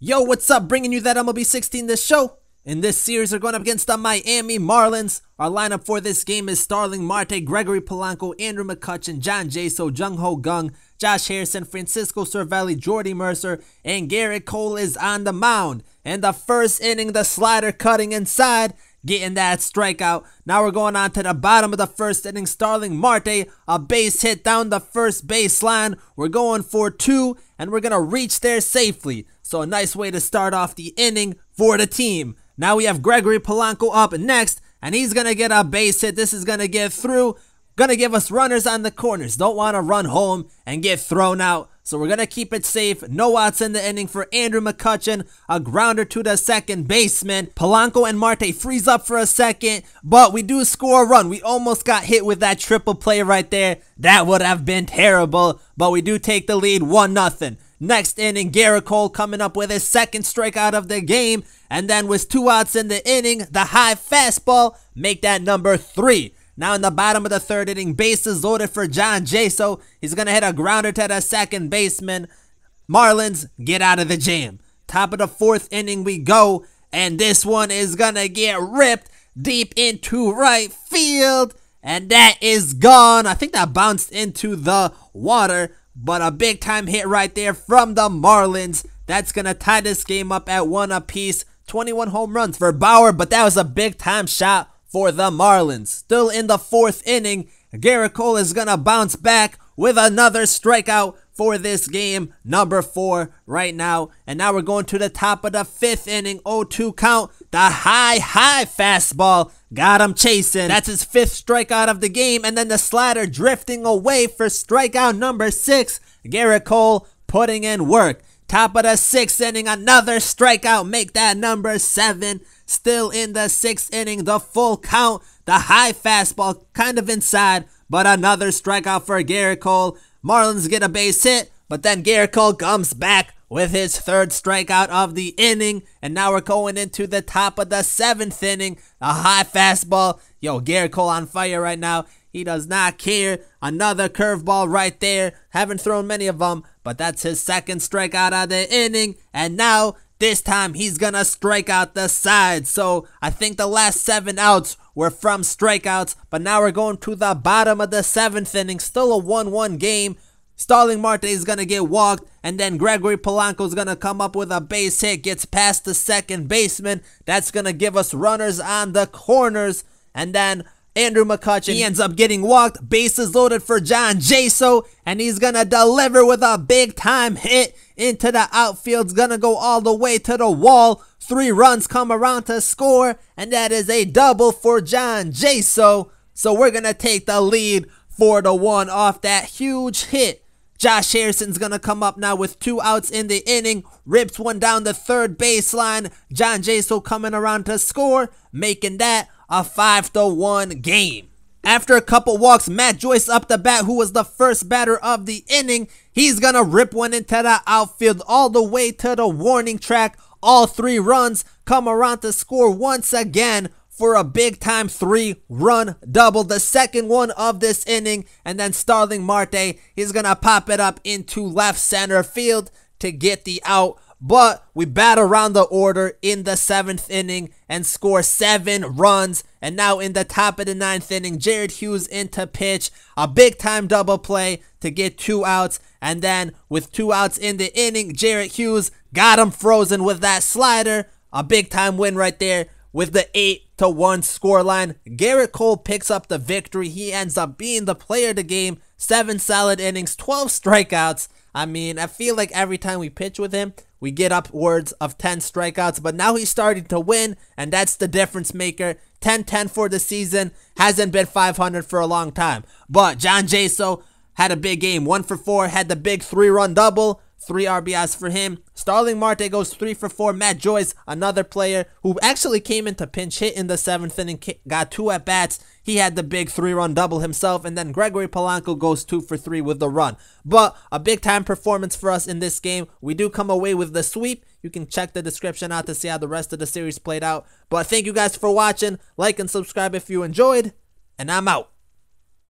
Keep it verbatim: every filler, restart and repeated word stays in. Yo, what's up? Bringing you that M L B sixteen The Show. In this series, we're going up against the Miami Marlins. Our lineup for this game is Starling Marte, Gregory Polanco, Andrew McCutchen, John Jaso, Jung-Ho Gung, Josh Harrison, Francisco Cervelli, Jordy Mercer, and Gerrit Cole is on the mound. And the first inning, the slider cutting inside, getting that strikeout. Now we're going on to the bottom of the first inning. Starling Marte, a base hit down the first baseline. We're going for two, and we're going to reach there safely. So a nice way to start off the inning for the team. Now we have Gregory Polanco up next, and he's going to get a base hit. This is going to get through. Going to give us runners on the corners. Don't want to run home and get thrown out. So we're going to keep it safe. No outs in the inning for Andrew McCutchen. A grounder to the second baseman. Polanco and Marte freeze up for a second, but we do score a run. We almost got hit with that triple play right there. That would have been terrible, but we do take the lead one nothing. Next inning, Gerrit Cole coming up with his second strikeout of the game. And then with two outs in the inning, the high fastball, make that number three. Now in the bottom of the third inning, bases loaded for John Jaso. He's going to hit a grounder to the second baseman. Marlins, get out of the jam. Top of the fourth inning we go, and this one is going to get ripped deep into right field. And that is gone. I think that bounced into the water. But a big time hit right there from the Marlins. That's going to tie this game up at one apiece. twenty-one home runs for Bauer, but that was a big time shot for the Marlins. Still in the fourth inning, Gerrit Cole is going to bounce back with another strikeout for this game. Number four right now. And now we're going to the top of the fifth inning. oh two count. The high, high fastball. Got him chasing. That's his fifth strikeout of the game. And then the slider drifting away for strikeout number six. Gerrit Cole putting in work. Top of the sixth inning, another strikeout. Make that number seven. Still in the sixth inning, the full count. The high fastball kind of inside, but another strikeout for Gerrit Cole. Marlins get a base hit, but then Gerrit Cole comes back with his third strikeout of the inning. And now we're going into the top of the seventh inning. A high fastball. Yo, Gerrit Cole on fire right now. He does not care. Another curveball right there. Haven't thrown many of them, but that's his second strikeout of the inning. And now, this time, he's going to strike out the side. So, I think the last seven outs were from strikeouts. But now we're going to the bottom of the seventh inning. Still a one one game. Starling Marte is going to get walked, and then Gregory Polanco is going to come up with a base hit, gets past the second baseman. That's going to give us runners on the corners, and then Andrew McCutchen, he ends up getting walked, bases loaded for John Jaso, and he's going to deliver with a big-time hit into the outfield. It's going to go all the way to the wall. Three runs come around to score, and that is a double for John Jaso. So we're going to take the lead four to one off that huge hit. Josh Harrison's going to come up now with two outs in the inning. Rips one down the third baseline. John Jaso coming around to score, making that a five to one game. After a couple walks, Matt Joyce up the bat, who was the first batter of the inning. He's going to rip one into the outfield all the way to the warning track. All three runs come around to score once again for a big-time three-run double, the second one of this inning. And then Starling Marte, he's going to pop it up into left center field to get the out. But we bat around the order in the seventh inning and score seven runs. And now in the top of the ninth inning, Jared Hughes into pitch. A big-time double play to get two outs. And then with two outs in the inning, Jared Hughes got him frozen with that slider. A big-time win right there with the eight to one scoreline. Gerrit Cole picks up the victory. He ends up being the player of the game. Seven solid innings, twelve strikeouts. I mean, I feel like every time we pitch with him, we get upwards of ten strikeouts. But now he's starting to win, and that's the difference maker. ten ten for the season. Hasn't been five hundred for a long time. But John Jaso had a big game. one for four, had the big three-run double. Three R B Is for him. Starling Marte goes three for four. Matt Joyce, another player who actually came into pinch hit in the seventh inning, got two at bats. He had the big three-run double himself, and then Gregory Polanco goes two for three with the run. But a big-time performance for us in this game. We do come away with the sweep. You can check the description out to see how the rest of the series played out. But thank you guys for watching. Like and subscribe if you enjoyed, and I'm out.